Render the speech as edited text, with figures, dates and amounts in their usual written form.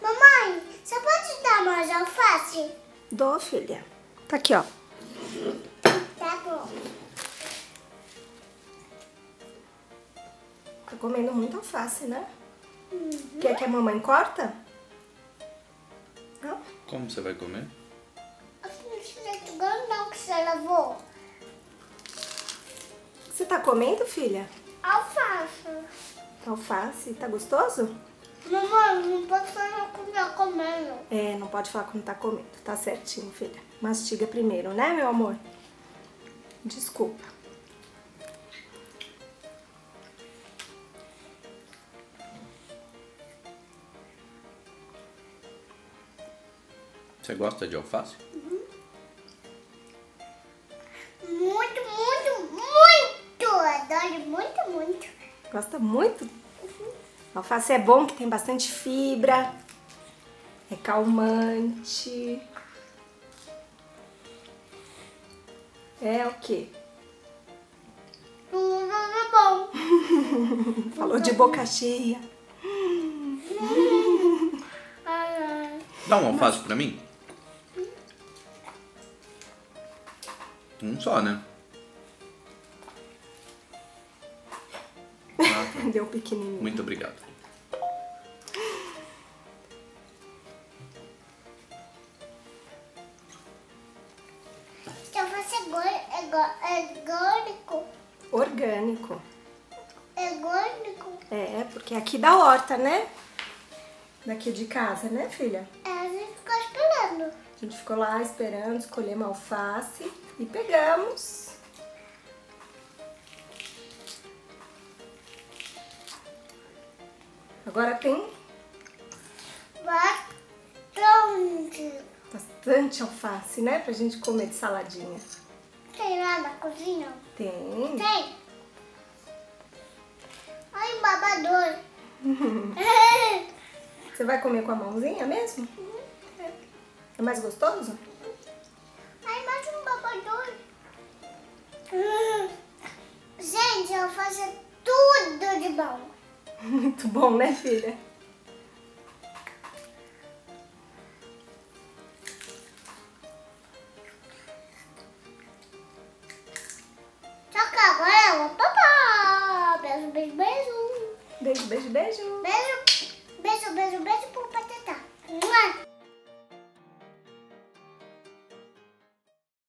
Mamãe, você pode dar mais alface? Dou, filha. Tá aqui, ó. Tá bom. Tá comendo muita alface, né? Uhum. Quer que a mamãe corta? Não? Como você vai comer? Não, que você lavou. Você tá comendo, filha? Alface. Alface? Tá gostoso? Mamãe, não pode falar como tá comendo. É, não pode falar como tá comendo. Tá certinho, filha. Mastiga primeiro, né, meu amor? Desculpa. Você gosta de alface? Uhum. Muito. Gosta muito? Uhum. Alface é bom que tem bastante fibra, é calmante. É o quê? É bom. Falou de boca cheia. Dá um alface pra mim? Um só, né? Deu pequenininho. Muito obrigado. Então você é orgânico? Orgânico. É orgânico? É, porque aqui da horta, né? Daqui de casa, né, filha? É, a gente ficou esperando. A gente ficou lá esperando, escolhemos a alface e pegamos. Agora tem bastante alface, né? Pra gente comer de saladinha. Tem lá na cozinha? Tem. Tem. Ai, babador. Você vai comer com a mãozinha mesmo? Uhum. É mais gostoso? Ai, mais um babador. Gente, eu faço tudo de bom. Muito bom, né, filha? Só que agora eu vou papar. Beijo, beijo, beijo. Beijo, beijo, beijo. Beijo, beijo, beijo, beijo pro Patatá.